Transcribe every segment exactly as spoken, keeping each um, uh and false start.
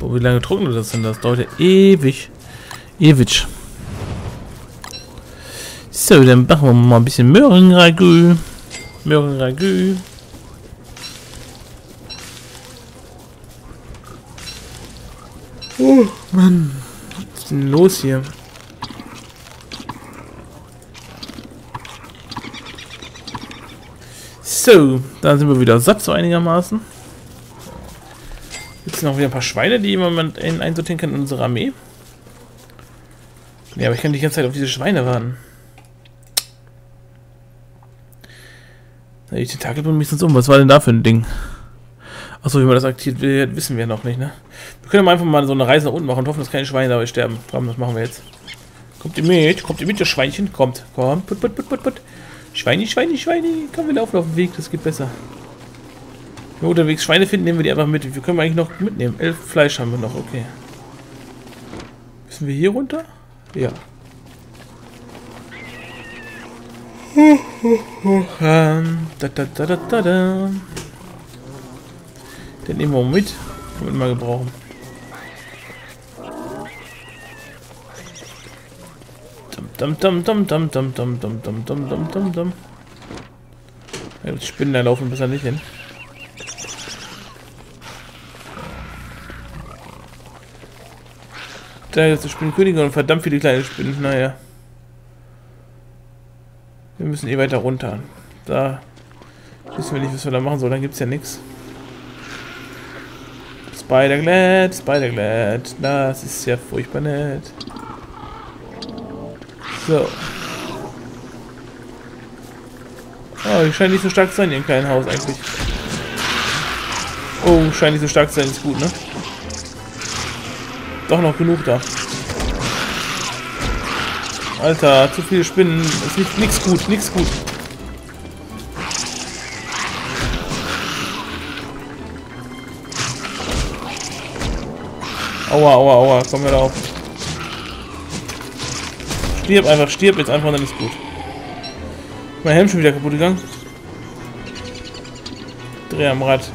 Wie lange trocknet das denn? Das dauert ja ewig. Ewig. So, dann machen wir mal ein bisschen Möhrenragout. Möhrenragout. Oh, Mann. Was ist denn los hier? So, da sind wir wieder satt so einigermaßen. Jetzt sind noch wieder ein paar Schweine, die jemand einsortieren kann in unsere Armee. Ja, aber ich kann die ganze Zeit auf diese Schweine warten. Ich Tentakel bringe mich sonst um. Was war denn da für ein Ding? Achso, wie man das aktiviert wird, wissen wir noch nicht, ne? Wir können einfach mal so eine Reise nach unten machen und hoffen, dass keine Schweine dabei sterben. Komm, das machen wir jetzt. Kommt ihr mit? Kommt ihr mit, ihr Schweinchen? Kommt, kommt. Put, put, put, put, put. Schweine, Schweine, Schweine. Komm, wir laufen auf dem Weg, das geht besser. Wenn wir unterwegs Schweine finden, nehmen wir die einfach mit. Wir können eigentlich noch mitnehmen. Elf Fleisch haben wir noch, okay. Müssen wir hier runter? Ja. Huh, huh, huh. Ähm, da, da, da, da, da, da. Den nehmen wir mit. Können wir mal gebrauchen. Dum, dum, dum, dum, dum, dum, dum, dum, dum, dum, dum, dum. Ja, die Spinnen da laufen besser nicht hin. Da ist die Spinnenkönigin und verdammt viele kleine Spinnen. Naja. Wir müssen eh weiter runter. Da wissen wir nicht, was wir da machen sollen. Dann gibt es ja nichts. Spider-Glad, Spider-Glad. Das ist ja furchtbar nett. So. Oh, die scheinen nicht so stark zu sein, in dem kleinen Haus eigentlich. Oh, scheint nicht so stark zu sein, ist gut, ne? Doch noch genug da. Alter, zu viele Spinnen. Ist nicht, nix gut, nix gut. Aua, aua, aua, komm wieder auf. Stirb einfach, stirb jetzt einfach, dann ist gut. Mein Helm schon wieder kaputt gegangen. Dreh am Rad.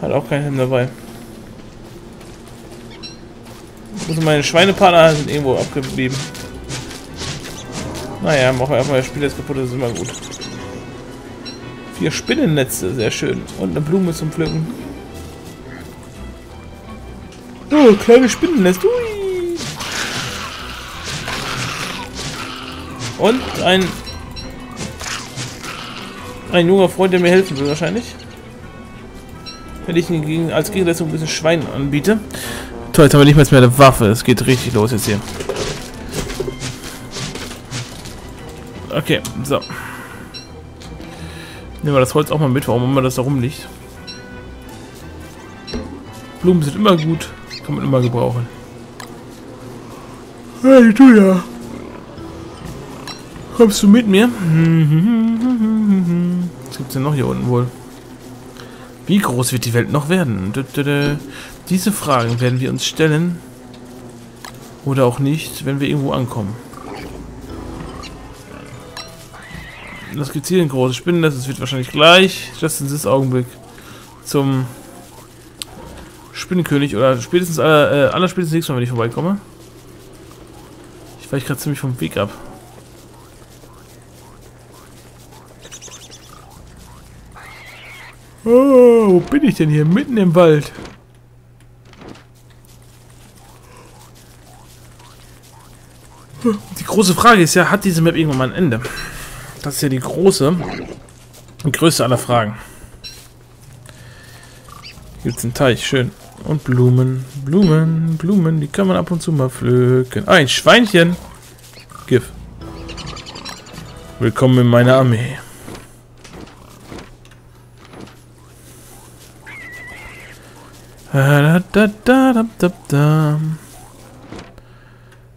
Hat auch keinen Helm dabei. Also meine Schweinepartner sind irgendwo abgeblieben. Naja, machen wir einfach das Spiel jetzt kaputt, das ist immer gut. Vier Spinnennetze, sehr schön. Und eine Blume zum Pflücken. Oh, kleine Spinnennest. Ui. Und ein... Ein junger Freund, der mir helfen will wahrscheinlich. Wenn ich ihn als Gegenleistung ein bisschen Schwein anbiete. Toll, jetzt haben wir nicht mehr eine Waffe. Es geht richtig los jetzt hier. Okay, so. Nehmen wir das Holz auch mal mit, warum immer das da rumliegt. Blumen sind immer gut, kann man immer gebrauchen. Hey, du ja. Kommst du mit mir? Was gibt's denn noch hier unten wohl? Wie groß wird die Welt noch werden? Diese Fragen werden wir uns stellen. Oder auch nicht, wenn wir irgendwo ankommen. Das gibt hier eine große Spinne, das wird wahrscheinlich gleich, just in this Augenblick, zum Spinnenkönig oder spätestens aller, äh, aller spätestens nächstes Mal, wenn ich vorbeikomme. Ich weiche gerade ziemlich vom Weg ab. Oh, wo bin ich denn hier? Mitten im Wald. Die große Frage ist ja, hat diese Map irgendwann mal ein Ende? Das ist ja die große, die größte aller Fragen. Hier gibt es einen Teich, schön. Und Blumen, Blumen, Blumen, die kann man ab und zu mal pflücken. Ah, ein Schweinchen. Gif. Willkommen in meiner Armee.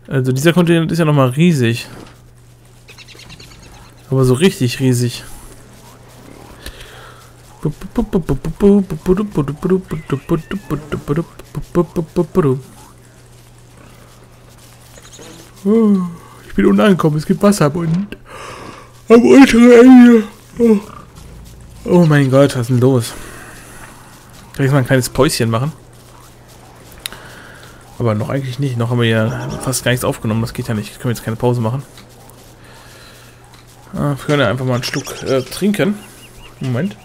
Also dieser Kontinent ist ja nochmal riesig. Aber so richtig riesig. Ich bin unten angekommen, es gibt Wasser unten. Am unteren Ende. Oh. Oh mein Gott, was ist denn los? Kann ich mal ein kleines Päuschen machen? Aber noch eigentlich nicht. Noch haben wir ja fast gar nichts aufgenommen. Das geht ja nicht. Können wir jetzt keine Pause machen. Ah, wir können ja einfach mal einen Schluck äh, trinken. Moment.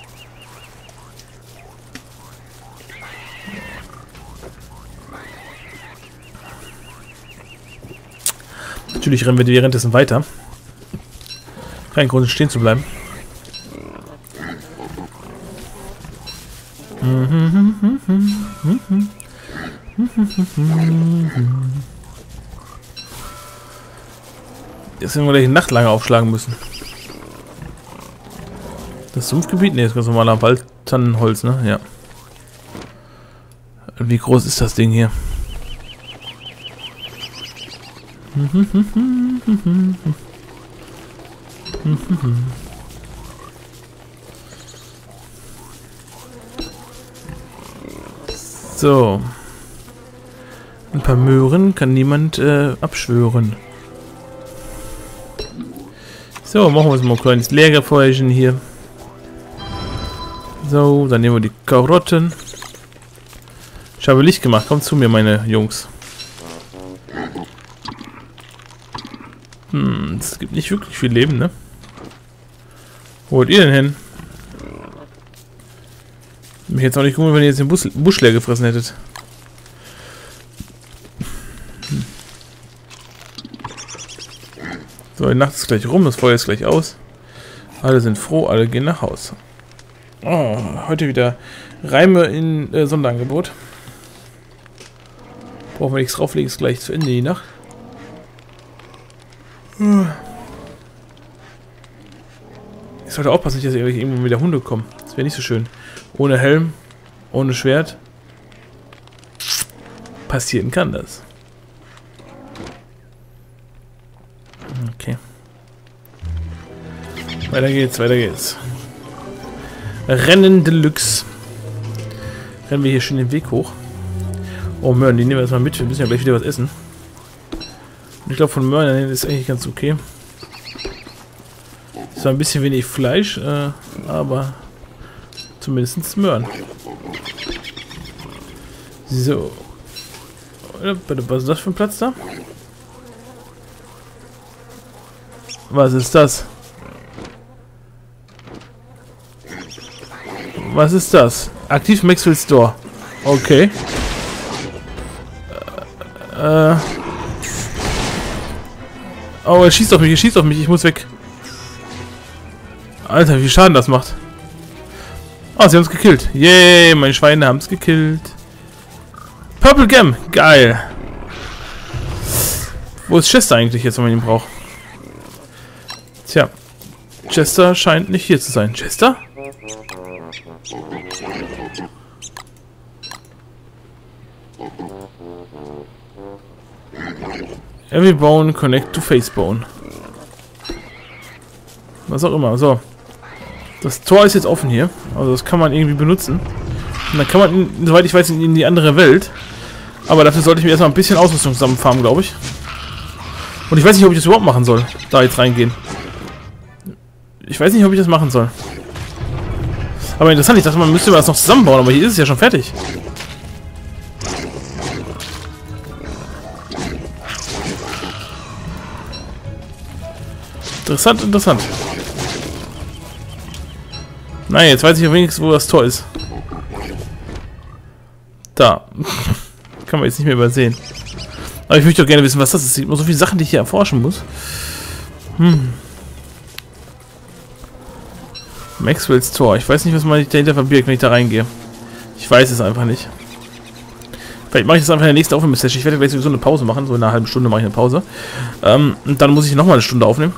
Natürlich rennen wir währenddessen weiter. Kein Grund, stehen zu bleiben. Jetzt werden wir gleich eine Nacht lange aufschlagen müssen. Das Sumpfgebiet? Ne, das ist ganz normaler Wald, Tannenholz, ne? Ja. Wie groß ist das Ding hier? So. Ein paar Möhren kann niemand äh, abschwören. So, machen wir uns mal ein kleines Lagerfeuerchen hier. So, dann nehmen wir die Karotten. Ich habe Licht gemacht. Kommt zu mir, meine Jungs. Hm, es gibt nicht wirklich viel Leben, ne? Wo wollt ihr denn hin? Mich jetzt auch nicht gut, wenn ihr jetzt den Bus, Busch leer gefressen hättet. Hm. So, die Nacht ist gleich rum, das Feuer ist gleich aus. Alle sind froh, alle gehen nach Haus. Oh, heute wieder Reime in äh, Sonderangebot. Brauchen wir nichts drauflegen, ist gleich zu Ende die Nacht. Hm. Ich sollte aufpassen, nicht, dass irgendwo wieder Hunde kommen. Das wäre nicht so schön. Ohne Helm, ohne Schwert. Passieren kann das. Okay. Weiter geht's, weiter geht's. Rennen Deluxe. Rennen wir hier schön den Weg hoch. Oh, Möhren, die nehmen wir erstmal mit. Wir müssen ja gleich wieder was essen. Und ich glaube, von Möhren ist eigentlich ganz okay. Ist zwar ein bisschen wenig Fleisch, äh, aber zumindest Möhren. So. Was ist das für ein Platz da? Was ist das? Was ist das? Aktiv Maxwell Store. Okay. Äh. Oh, er schießt auf mich, er schießt auf mich. Ich muss weg. Alter, wie Schaden das macht. Oh, sie haben es gekillt. Yay, meine Schweine haben es gekillt. Purple Gem. Geil. Wo ist Chester eigentlich jetzt, wenn man ihn braucht? Tja. Chester scheint nicht hier zu sein. Chester? Every bone connect to face bone. Was auch immer. So. Das Tor ist jetzt offen hier. Also das kann man irgendwie benutzen. Und dann kann man, in, soweit ich weiß, in, in die andere Welt. Aber dafür sollte ich mir erstmal ein bisschen Ausrüstung zusammenfarmen, glaube ich. Und ich weiß nicht, ob ich das überhaupt machen soll. Da jetzt reingehen. Ich weiß nicht, ob ich das machen soll. Aber interessant, ich dachte, man müsste das noch zusammenbauen. Aber hier ist es ja schon fertig. Interessant, interessant. Nein, jetzt weiß ich wenigstens, wo das Tor ist. Da. Kann man jetzt nicht mehr übersehen. Aber ich möchte doch gerne wissen, was das ist. Es gibt noch so viele Sachen, die ich hier erforschen muss. Hm. Maxwells Tor. Ich weiß nicht, was man dahinter verbirgt, wenn ich da reingehe. Ich weiß es einfach nicht. Vielleicht mache ich das einfach in der nächsten Aufnahmesession. Ich werde gleich sowieso eine Pause machen. So in einer halben Stunde mache ich eine Pause. Ähm, und dann muss ich nochmal eine Stunde aufnehmen.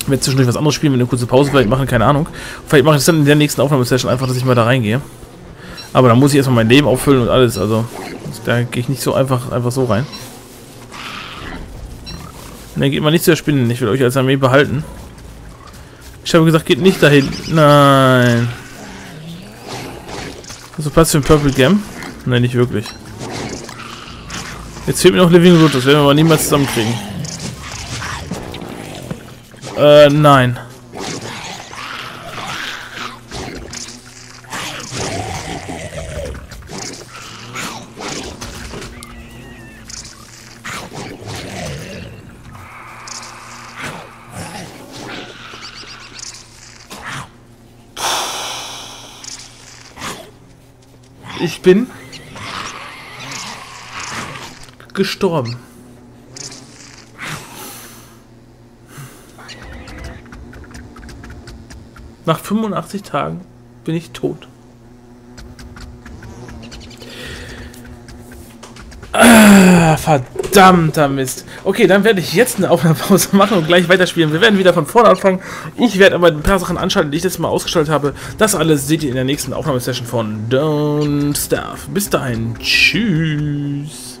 Ich werde zwischendurch was anderes spielen, wenn eine kurze Pause vielleicht machen, keine Ahnung. Vielleicht mache ich das dann in der nächsten Aufnahmesession einfach, dass ich mal da reingehe. Aber da muss ich erstmal mein Leben auffüllen und alles. Also da gehe ich nicht so einfach, einfach so rein. Ne, geht mal nicht zu der Spinne. Ich will euch als Armee behalten. Ich habe gesagt, geht nicht dahin. Nein. Also Platz für ein Purple Gem? Nein, nicht wirklich. Jetzt fehlt mir noch Living Lotus. Das werden wir aber niemals zusammenkriegen. Äh, nein. ich bin gestorben. Nach fünfundachtzig Tagen bin ich tot. Ah, verdammter Mist. Okay, dann werde ich jetzt eine Aufnahmepause machen und gleich weiterspielen. Wir werden wieder von vorne anfangen. Ich werde aber ein paar Sachen anschalten, die ich letztes Mal ausgeschaltet habe. Das alles seht ihr in der nächsten Aufnahmesession von Don't Starve. Bis dahin. Tschüss.